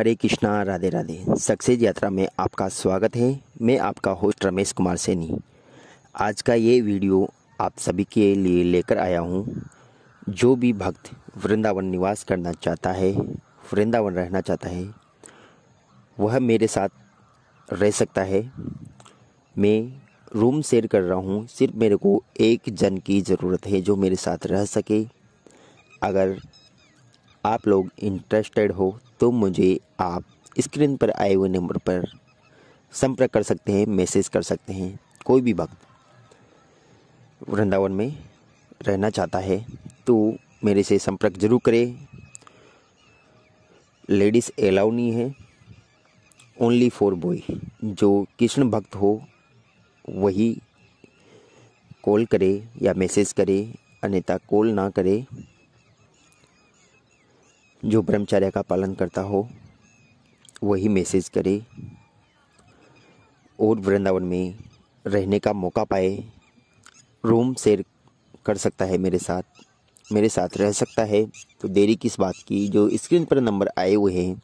हरे Krishna Radhe Radhe. Success यात्रा में आपका स्वागत है। मैं आपका होस्ट रमेश कुमार सैनी। आज का ये वीडियो आप सभी के लिए लेकर आया हूँ। जो भी भक्त वृंदावन निवास करना चाहता है, वृंदावन रहना चाहता है, वह मेरे साथ रह सकता है। मैं रूम शेयर कर रहा हूँ। सिर्फ मेरे को एक जन की ज़रूरत है जो मेरे साथ रह सके। अगर आप लोग इंटरेस्टेड हो तो मुझे आप स्क्रीन पर आए हुए नंबर पर संपर्क कर सकते हैं, मैसेज कर सकते हैं। कोई भी भक्त वृंदावन में रहना चाहता है तो मेरे से संपर्क जरूर करें। लेडीज़ अलाउ नहीं है, ओनली फॉर बॉय। जो कृष्ण भक्त हो वही कॉल करे या मैसेज करे, अन्यथा कॉल ना करे। जो ब्रह्मचर्य का पालन करता हो वही मैसेज करे और वृंदावन में रहने का मौका पाए। रूम शेयर कर सकता है मेरे साथ रह सकता है। तो देरी किस बात की, जो स्क्रीन पर नंबर आए हुए हैं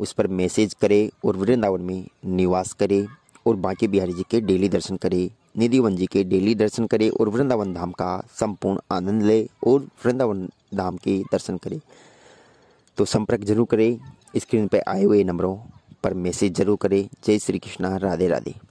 उस पर मैसेज करे और वृंदावन में निवास करे और बांके बिहारी जी के डेली दर्शन करे, निधिवन जी के डेली दर्शन करे और वृंदावन धाम का संपूर्ण आनंद ले और वृंदावन धाम के दर्शन करे। तो संपर्क जरूर करें। स्क्रीन पर आए हुए नंबरों पर मैसेज जरूर करें। जय श्री कृष्णा राधे राधे।